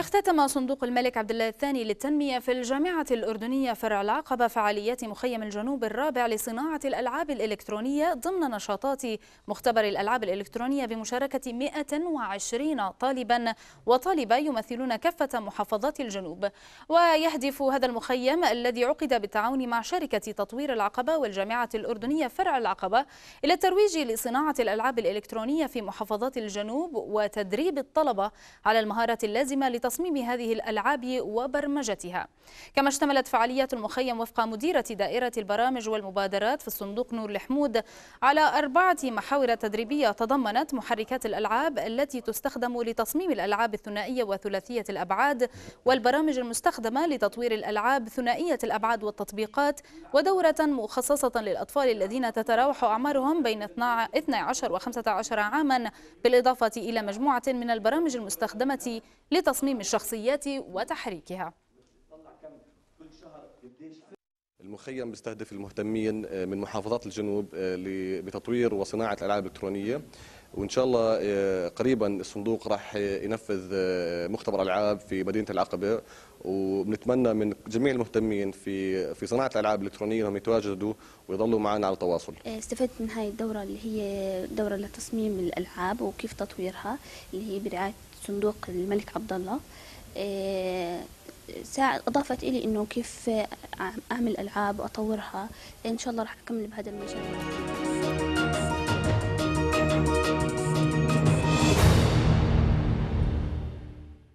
اختتم صندوق الملك عبدالله الثاني للتنمية في الجامعة الأردنية فرع العقبة فعاليات مخيم الجنوب الرابع لصناعة الألعاب الإلكترونية ضمن نشاطات مختبر الألعاب الإلكترونية بمشاركة 120 طالبا وطالبة يمثلون كافة محافظات الجنوب. ويهدف هذا المخيم الذي عقد بالتعاون مع شركة تطوير العقبة والجامعة الأردنية فرع العقبة إلى الترويج لصناعة الألعاب الإلكترونية في محافظات الجنوب وتدريب الطلبة على المهارات اللازمة لتصميم هذه الألعاب وبرمجتها. كما اشتملت فعاليات المخيم وفق مديرة دائرة البرامج والمبادرات في الصندوق نور الحمود على 4 محاور تدريبية تضمنت محركات الألعاب التي تستخدم لتصميم الألعاب الثنائية وثلاثية الأبعاد، والبرامج المستخدمة لتطوير الألعاب ثنائية الأبعاد والتطبيقات، ودورة مخصصة للأطفال الذين تتراوح أعمارهم بين 12 و 15 عاما، بالإضافة إلى مجموعة من البرامج المستخدمة لتصميم الشخصيات وتحريكها. المخيم بيستهدف المهتمين من محافظات الجنوب بتطوير وصناعة الألعاب الإلكترونية، وإن شاء الله قريبا الصندوق راح ينفذ مختبر ألعاب في مدينة العقبة، وبنتمنى من جميع المهتمين في صناعة الألعاب الإلكترونية أنهم يتواجدوا ويضلوا معنا على تواصل. استفدت من هاي الدورة اللي هي دورة لتصميم الألعاب وكيف تطويرها، اللي هي برعاية صندوق الملك عبدالله. أضافت إلي إنه كيف أعمل ألعاب وأطورها، إن شاء الله راح أكمل بهذا المجال.